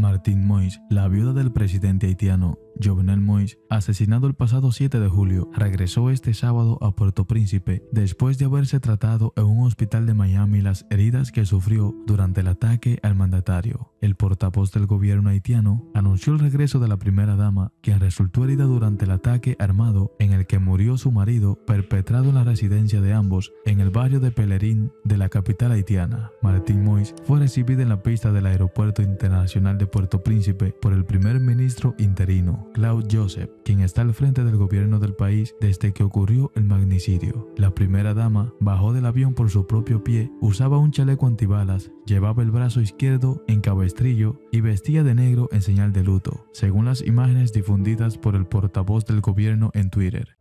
Martine Moise, la viuda del presidente haitiano Jovenel Moise, asesinado el pasado 7 de julio, regresó este sábado a Puerto Príncipe después de haberse tratado en un hospital de Miami las heridas que sufrió durante el ataque al mandatario. El portavoz del gobierno haitiano anunció el regreso de la primera dama, quien resultó herida durante el ataque armado en el que murió su marido, perpetrado en la residencia de ambos en el barrio de Pelerín de la capital haitiana. Martine Moise fue recibida en la pista del Aeropuerto Internacional de Puerto Príncipe por el primer ministro interino, Claude Joseph, quien está al frente del gobierno del país desde que ocurrió el magnicidio. La primera dama bajó del avión por su propio pie, usaba un chaleco antibalas, llevaba el brazo izquierdo en cabestrillo y vestía de negro en señal de luto, según las imágenes difundidas por el portavoz del gobierno en Twitter.